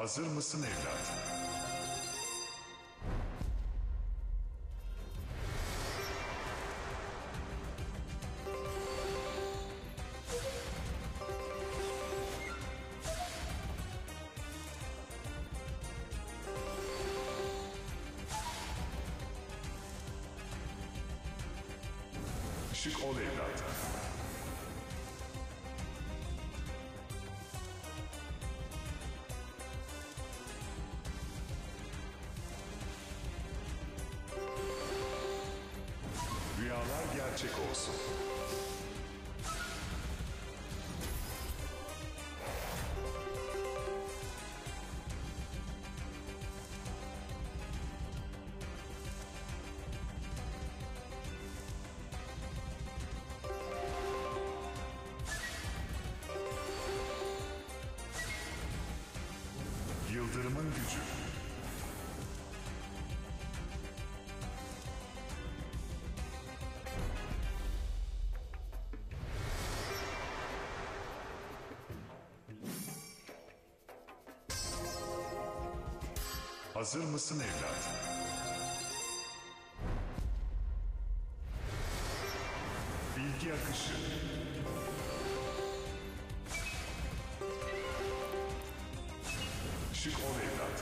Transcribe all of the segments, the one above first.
Hazır mısın evlat? Şık ol evlat. Rüyalar gerçek olsun. Yıldırımın gücü. Hazır mısın evlat? Bilgi akışı. Şık ol evlat.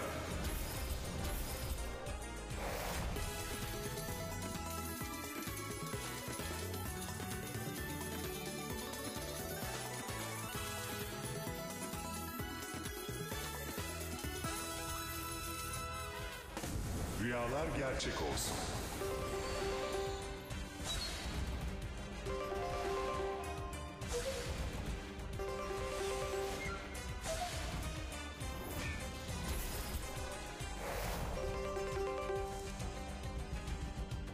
Rüyalar gerçek olsun. Yıldırımın gücü. Bilgi akışı. Şık ol evlat.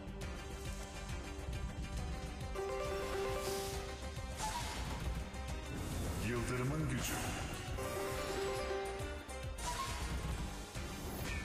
Rüyalar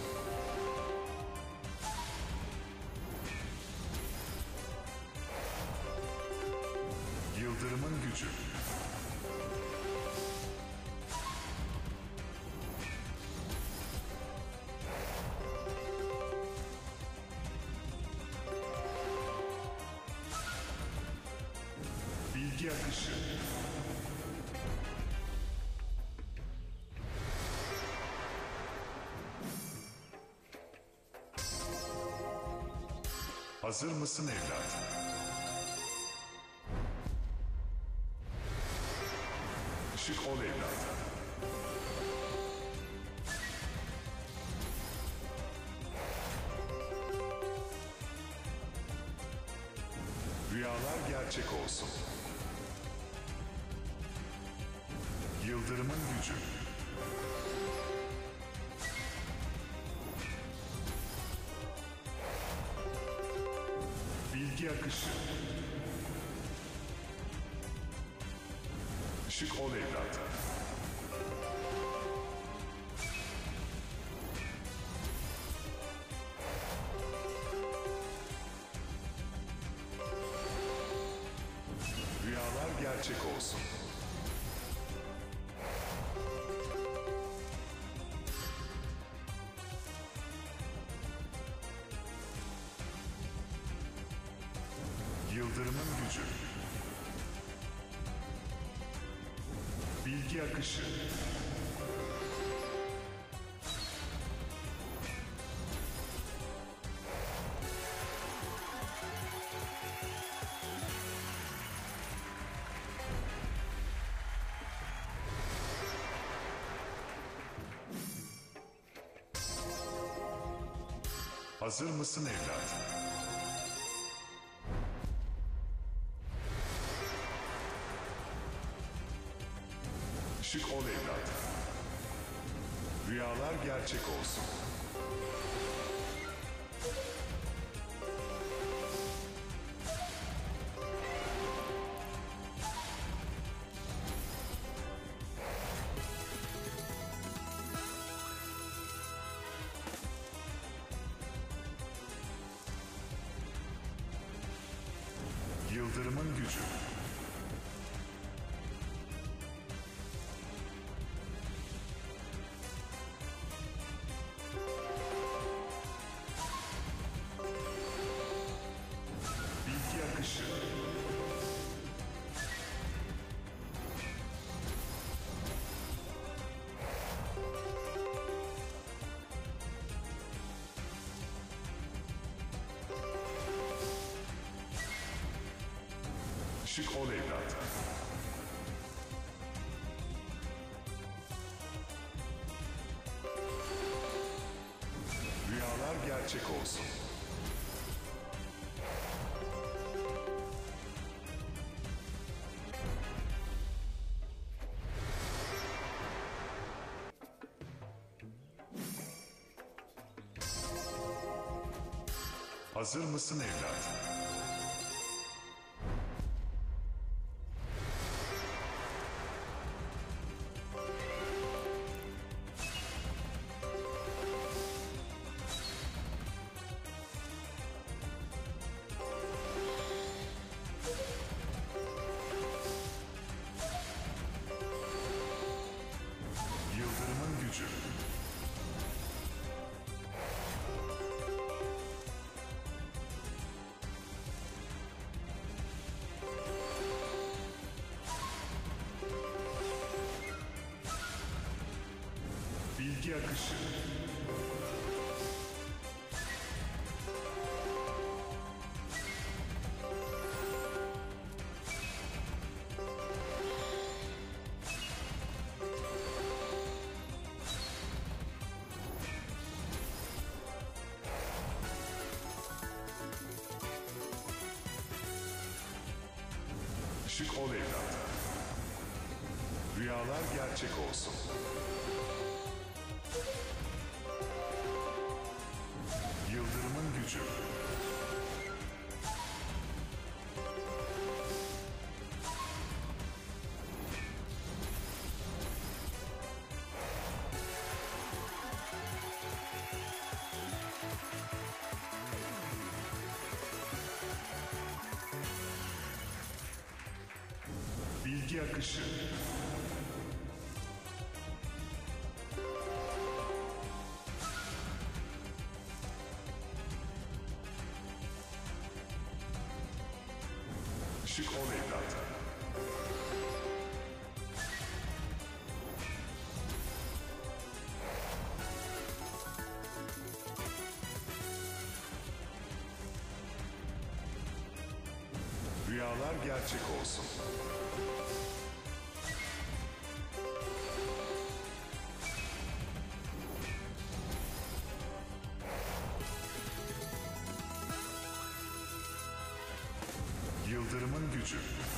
gerçek olsun. Yıldırımın gücü. Bilgi akışı. Hazır mısın evlat? Şık ol evlat. Rüyalar gerçek olsun. Yıldırımın gücü. Bilgi akışı. Şık ol evlat. Rüyalar gerçek olsun. Yıldırımın gücü. Bilgi akışı. Hazır mısın evlat? Şık ol evlat. Rüyalar gerçek olsun. Yıldırımın gücü. Bilgi akışı. Şık ol evlat. Rüyalar gerçek olsun. Hazır mısın evlat? Bilgi akışı. Şık ol evlat. Rüyalar gerçek olsun. Yıldırımın gücü. Bilgi akışı. Şık ol evlat. Rüyalar gerçek olsun. Yıldırımın gücü.